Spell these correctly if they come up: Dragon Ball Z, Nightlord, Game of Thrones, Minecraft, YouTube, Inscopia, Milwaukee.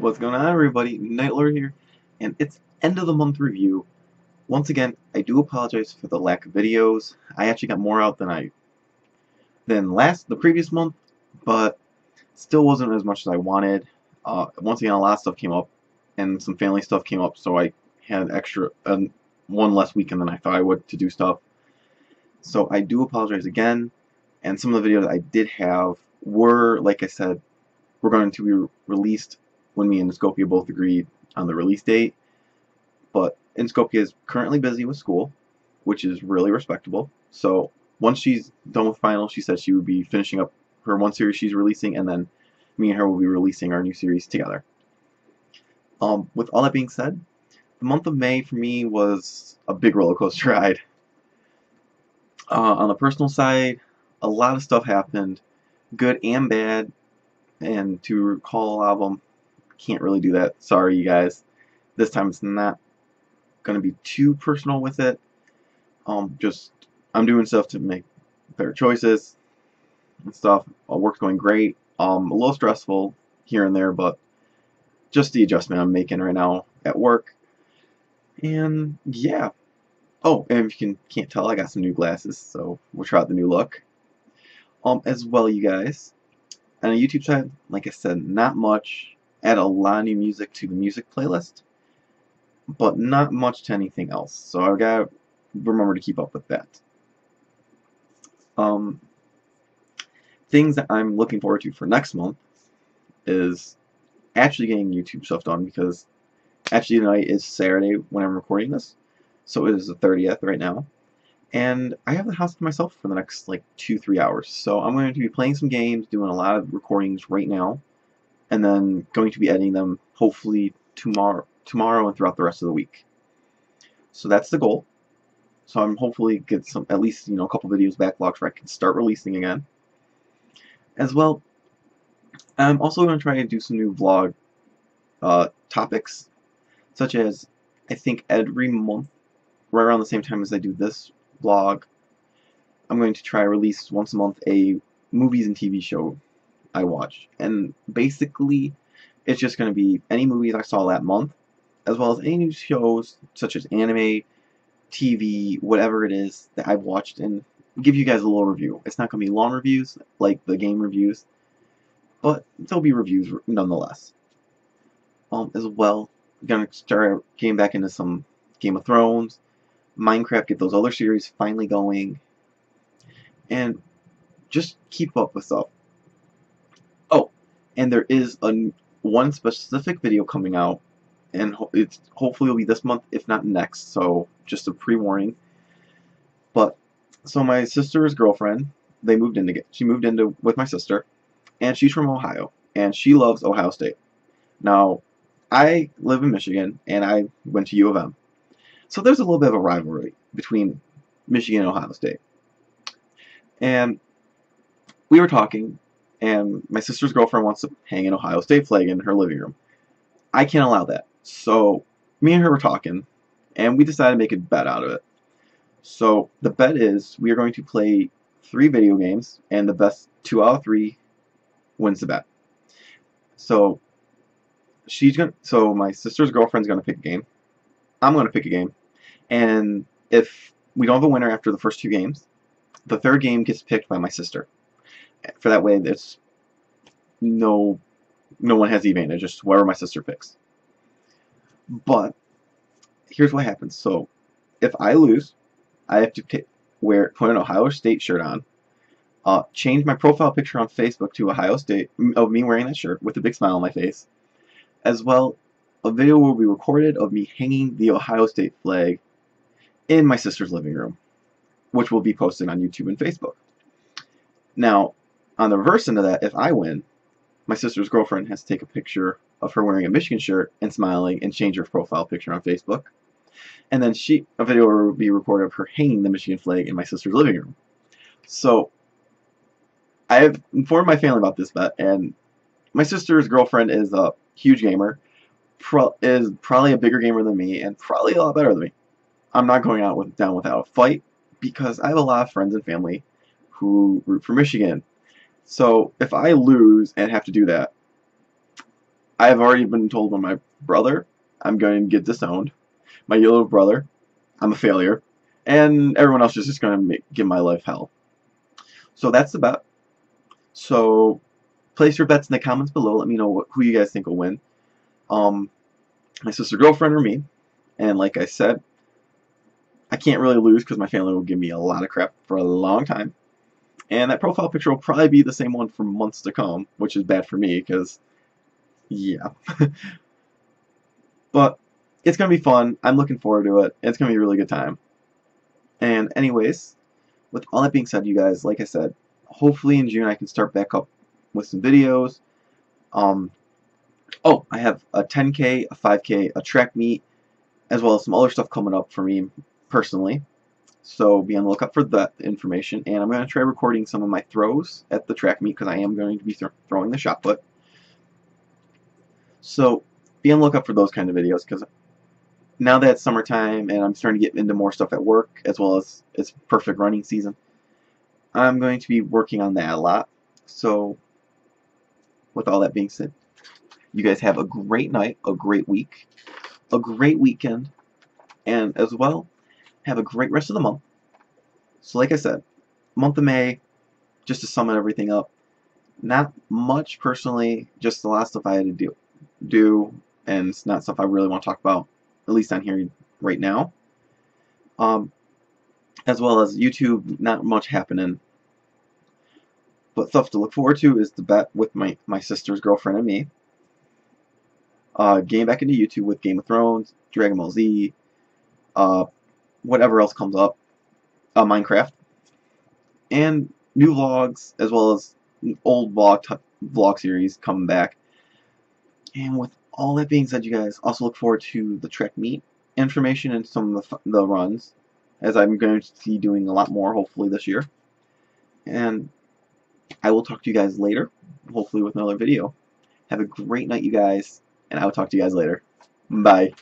What's going on, everybody? Nightlord here, and it's end of the month review. Once again, I do apologize for the lack of videos. I actually got more out than the previous month, but still wasn't as much as I wanted. Once again, a lot of stuff came up, and some family stuff came up, so I had extra one less weekend than I thought I would to do stuff. So I do apologize again, and some of the videos I did have were, like I said, were going to be released when me and Inscopia both agreed on the release date. But Inscopia is currently busy with school, which is really respectable. So once she's done with finals, she said she would be finishing up her one series she's releasing, and then me and her will be releasing our new series together. With all that being said, the month of May for me was a big roller coaster ride. On the personal side, a lot of stuff happened, good and bad, and to recall a lot of them, can't really do that. Sorry, you guys. This time it's not going to be too personal with it. Just I'm doing stuff to make better choices and stuff. Work's going great. A little stressful here and there, but just the adjustment I'm making right now at work. And yeah. Oh, and if you can't tell, I got some new glasses, so we'll try out the new look. As well, you guys. On the YouTube side, like I said, not much. Add a lot of new music to the music playlist, but not much to anything else. So I've got to remember to keep up with that. Things that I'm looking forward to for next month is actually getting YouTube stuff done, because actually tonight is Saturday when I'm recording this, so it is the 30th right now, and I have the house to myself for the next like 2-3 hours. So I'm going to be playing some games, doing a lot of recordings right now, and then going to be editing them hopefully tomorrow and throughout the rest of the week. So that's the goal. So I'm hopefully get some, at least, you know, a couple videos backlogged where I can start releasing again. As well, I'm also going to try to do some new vlog topics, such as, I think every month, right around the same time as I do this vlog, I'm going to try to release once a month a movies and TV show I watched, and basically it's just going to be any movies I saw that month, as well as any new shows such as anime, TV, whatever it is that I've watched, and give you guys a little review. It's not going to be long reviews like the game reviews, but there'll be reviews nonetheless. As well, we're going to start getting back into some Game of Thrones, Minecraft, get those other series finally going, and just keep up with stuff. And there is one specific video coming out, and it's hopefully will be this month, if not next, so just a pre-warning. But so my sister's girlfriend, she moved in with my sister, and she's from Ohio, and she loves Ohio State. Now, I live in Michigan, and I went to U of M. So there's a little bit of a rivalry between Michigan and Ohio State. And we were talking, and my sister's girlfriend wants to hang an Ohio State flag in her living room. I can't allow that. So me and her were talking, and we decided to make a bet out of it. So the bet is we are going to play 3 video games, and the best 2 out of 3 wins the bet. So so my sister's girlfriend's gonna pick a game. I'm gonna pick a game, and if we don't have a winner after the first 2 games, the 3rd game gets picked by my sister. For that way, there's no one has the advantage, just whatever my sister picks. But here's what happens. So if I lose, I have to put an Ohio State shirt on, change my profile picture on Facebook to Ohio State, of me wearing that shirt with a big smile on my face. As well, a video will be recorded of me hanging the Ohio State flag in my sister's living room, which will be posted on YouTube and Facebook. Now, on the reverse end of that, if I win, my sister's girlfriend has to take a picture of her wearing a Michigan shirt and smiling and change her profile picture on Facebook. And then a video will be recorded of her hanging the Michigan flag in my sister's living room. So I have informed my family about this bet, and my sister's girlfriend is a huge gamer, is probably a bigger gamer than me, and probably a lot better than me. I'm not going out down without a fight, because I have a lot of friends and family who root for Michigan. So if I lose and have to do that, I have already been told by my brother I'm going to get disowned, my yellow brother, I'm a failure, and everyone else is just going to give my life hell. So that's the bet. So place your bets in the comments below. Let me know who you guys think will win. My sister, girlfriend, or me. And like I said, I can't really lose because my family will give me a lot of crap for a long time. And that profile picture will probably be the same one for months to come, which is bad for me because, yeah. But it's going to be fun. I'm looking forward to it. It's going to be a really good time. And anyways, with all that being said, you guys, like I said, hopefully in June I can start back up with some videos. Oh, I have a 10K, a 5K, a track meet, as well as some other stuff coming up for me personally. So be on the lookout for that information. And I'm going to try recording some of my throws at the track meet because I am going to be throwing the shot put. So be on the lookout for those kind of videos because now that it's summertime and I'm starting to get into more stuff at work as well as it's perfect running season, I'm going to be working on that a lot. So with all that being said, you guys have a great night, a great week, a great weekend, and as well, have a great rest of the month. So like I said, month of May, just to sum everything up, not much personally, just a lot of stuff I had to do, and it's not stuff I really want to talk about, at least on here right now. As well as YouTube, not much happening. But stuff to look forward to is the bet with my sister's girlfriend and me. Getting back into YouTube with Game of Thrones, Dragon Ball Z, whatever else comes up, Minecraft, and new vlogs as well as old vlog series coming back. And with all that being said, you guys, also look forward to the Trek Meet information and some of the runs, as I'm going to be doing a lot more hopefully this year. And I will talk to you guys later, hopefully with another video. Have a great night, you guys, and I will talk to you guys later. Bye.